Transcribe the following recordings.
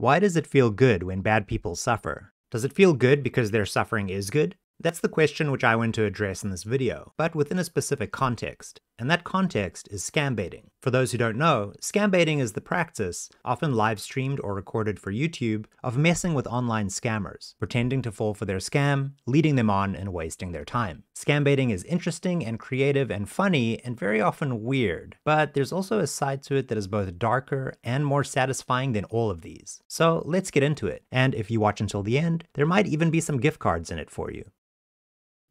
Why does it feel good when bad people suffer? Does it feel good because their suffering is good? That's the question which I want to address in this video, but within a specific context, and that context is scam baiting. For those who don't know, scam baiting is the practice, often live streamed or recorded for YouTube, of messing with online scammers, pretending to fall for their scam, leading them on and wasting their time. Scam baiting is interesting and creative and funny and very often weird, but there's also a side to it that is both darker and more satisfying than all of these. So let's get into it, and if you watch until the end, there might even be some gift cards in it for you.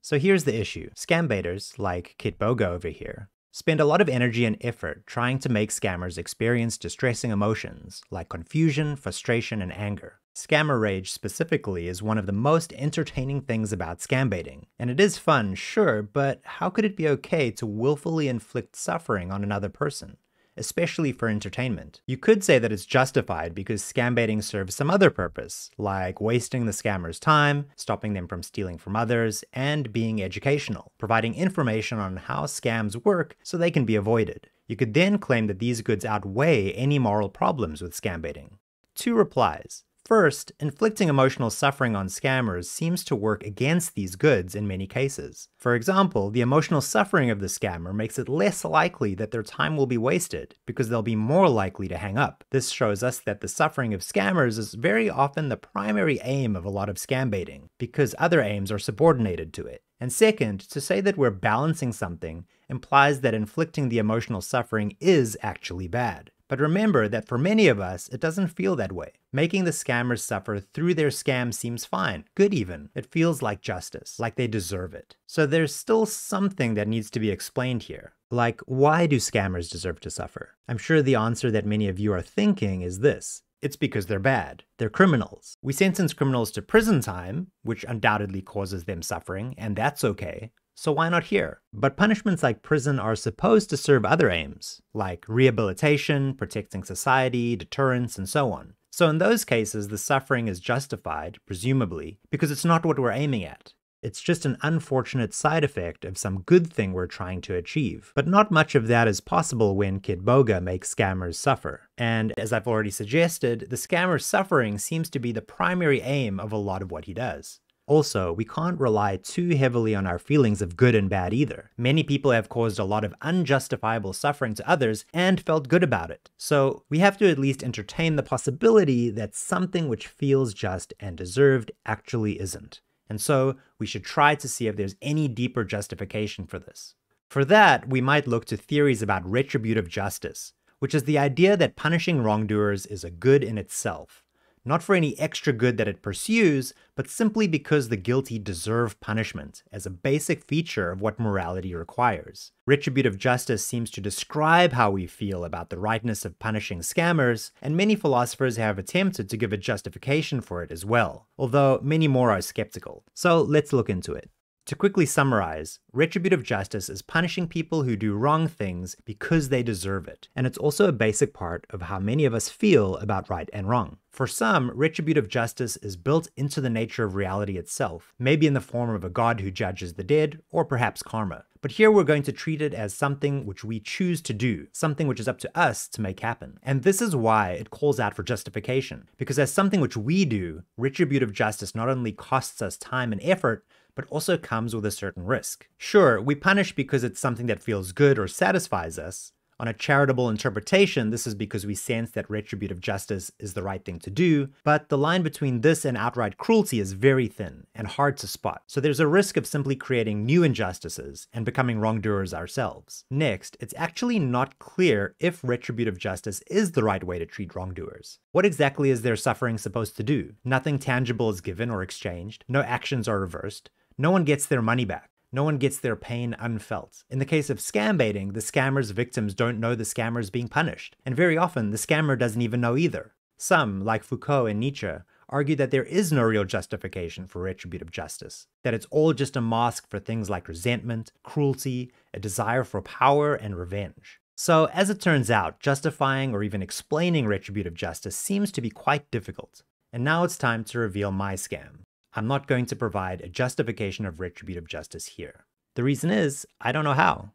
So here's the issue. Scam baiters, like Kitboga over here, spend a lot of energy and effort trying to make scammers experience distressing emotions like confusion, frustration, and anger. Scammer rage specifically is one of the most entertaining things about scam baiting, and it is fun, sure, but how could it be okay to willfully inflict suffering on another person, especially for entertainment? You could say that it's justified because scam baiting serves some other purpose, like wasting the scammer's time, stopping them from stealing from others, and being educational, providing information on how scams work so they can be avoided. You could then claim that these goods outweigh any moral problems with scam baiting. Two replies. First, inflicting emotional suffering on scammers seems to work against these goods in many cases. For example, the emotional suffering of the scammer makes it less likely that their time will be wasted, because they'll be more likely to hang up. This shows us that the suffering of scammers is very often the primary aim of a lot of scam baiting, because other aims are subordinated to it. And second, to say that we're balancing something implies that inflicting the emotional suffering is actually bad. But remember that for many of us, it doesn't feel that way. Making the scammers suffer through their scam seems fine, good even. It feels like justice, like they deserve it. So there's still something that needs to be explained here. Like, why do scammers deserve to suffer? I'm sure the answer that many of you are thinking is this. It's because they're bad. They're criminals. We sentence criminals to prison time, which undoubtedly causes them suffering, and that's okay. So why not here? But punishments like prison are supposed to serve other aims, like rehabilitation, protecting society, deterrence, and so on. So in those cases, the suffering is justified, presumably, because it's not what we're aiming at. It's just an unfortunate side effect of some good thing we're trying to achieve. But not much of that is possible when Kitboga makes scammers suffer. And as I've already suggested, the scammer's suffering seems to be the primary aim of a lot of what he does. Also, we can't rely too heavily on our feelings of good and bad either. Many people have caused a lot of unjustifiable suffering to others and felt good about it. So we have to at least entertain the possibility that something which feels just and deserved actually isn't. And so we should try to see if there's any deeper justification for this. For that, we might look to theories about retributive justice, which is the idea that punishing wrongdoers is a good in itself. Not for any extra good that it pursues, but simply because the guilty deserve punishment as a basic feature of what morality requires. Retributive justice seems to describe how we feel about the rightness of punishing scammers, and many philosophers have attempted to give a justification for it as well, although many more are skeptical. So let's look into it. To quickly summarize, retributive justice is punishing people who do wrong things because they deserve it, and it's also a basic part of how many of us feel about right and wrong. For some, retributive justice is built into the nature of reality itself, maybe in the form of a god who judges the dead, or perhaps karma. But here we're going to treat it as something which we choose to do, something which is up to us to make happen. And this is why it calls out for justification, because as something which we do, retributive justice not only costs us time and effort, but also comes with a certain risk. Sure, we punish because it's something that feels good or satisfies us. On a charitable interpretation, this is because we sense that retributive justice is the right thing to do, but the line between this and outright cruelty is very thin and hard to spot, so there's a risk of simply creating new injustices and becoming wrongdoers ourselves. Next, it's actually not clear if retributive justice is the right way to treat wrongdoers. What exactly is their suffering supposed to do? Nothing tangible is given or exchanged, no actions are reversed, no one gets their money back. No one gets their pain unfelt. In the case of scam baiting, the scammer's victims don't know the scammer is being punished, and very often the scammer doesn't even know either. Some, like Foucault and Nietzsche, argue that there is no real justification for retributive justice, that it's all just a mask for things like resentment, cruelty, a desire for power, and revenge. So, as it turns out, justifying or even explaining retributive justice seems to be quite difficult. And now it's time to reveal my scam. I'm not going to provide a justification of retributive justice here. The reason is, I don't know how.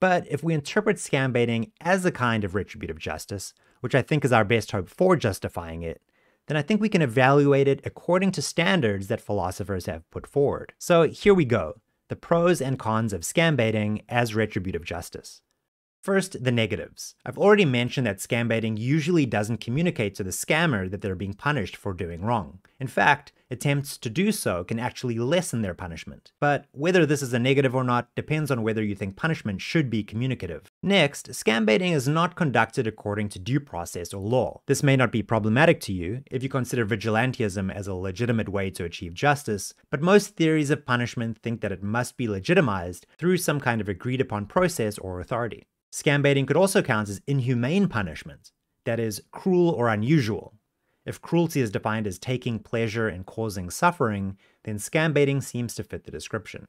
But if we interpret scam baiting as a kind of retributive justice, which I think is our best hope for justifying it, then I think we can evaluate it according to standards that philosophers have put forward. So here we go, the pros and cons of scam baiting as retributive justice. First, the negatives. I've already mentioned that scam baiting usually doesn't communicate to the scammer that they're being punished for doing wrong. In fact, attempts to do so can actually lessen their punishment. But whether this is a negative or not depends on whether you think punishment should be communicative. Next, scam baiting is not conducted according to due process or law. This may not be problematic to you if you consider vigilantism as a legitimate way to achieve justice, but most theories of punishment think that it must be legitimized through some kind of agreed upon process or authority. Scam baiting could also count as inhumane punishment, that is, cruel or unusual. If cruelty is defined as taking pleasure in causing suffering, then scam baiting seems to fit the description.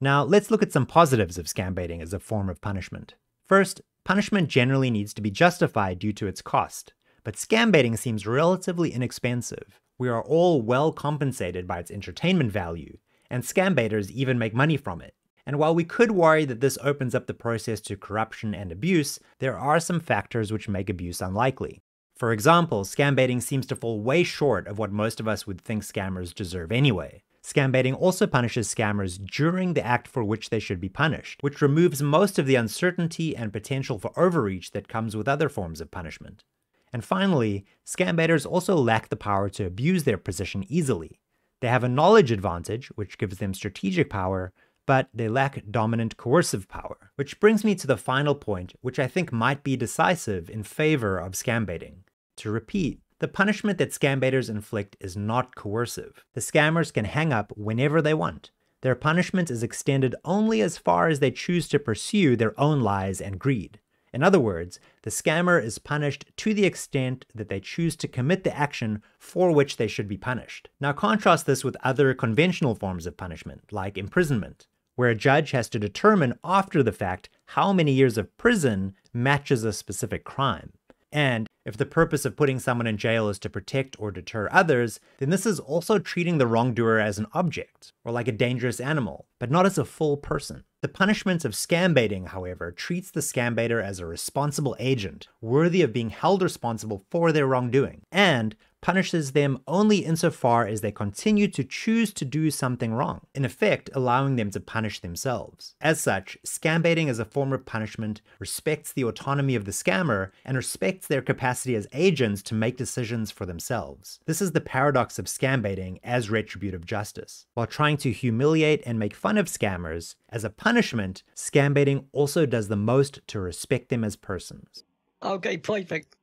Now, let's look at some positives of scam baiting as a form of punishment. First, punishment generally needs to be justified due to its cost, but scam baiting seems relatively inexpensive. We are all well compensated by its entertainment value, and scam baiters even make money from it. And while we could worry that this opens up the process to corruption and abuse, there are some factors which make abuse unlikely. For example, scam baiting seems to fall way short of what most of us would think scammers deserve anyway. Scam baiting also punishes scammers during the act for which they should be punished, which removes most of the uncertainty and potential for overreach that comes with other forms of punishment. And finally, scam baiters also lack the power to abuse their position easily. They have a knowledge advantage, which gives them strategic power, but they lack dominant coercive power. Which brings me to the final point, which I think might be decisive in favor of scam baiting. To repeat, the punishment that scam baiters inflict is not coercive. The scammers can hang up whenever they want. Their punishment is extended only as far as they choose to pursue their own lies and greed. In other words, the scammer is punished to the extent that they choose to commit the action for which they should be punished. Now contrast this with other conventional forms of punishment, like imprisonment, where a judge has to determine after the fact how many years of prison matches a specific crime. And if the purpose of putting someone in jail is to protect or deter others, then this is also treating the wrongdoer as an object, or like a dangerous animal, but not as a full person. The punishment of scam baiting, however, treats the scam baiter as a responsible agent, worthy of being held responsible for their wrongdoing, and punishes them only insofar as they continue to choose to do something wrong, in effect allowing them to punish themselves. As such, scam baiting as a form of punishment respects the autonomy of the scammer and respects their capacity as agents to make decisions for themselves. This is the paradox of scam baiting as retributive justice. While trying to humiliate and make fun of scammers, as a punishment, scam baiting also does the most to respect them as persons. Okay, perfect.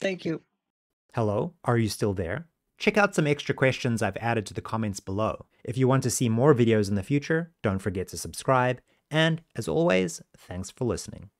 Thank you. Hello, are you still there? Check out some extra questions I've added to the comments below. If you want to see more videos in the future, don't forget to subscribe, and as always, thanks for listening.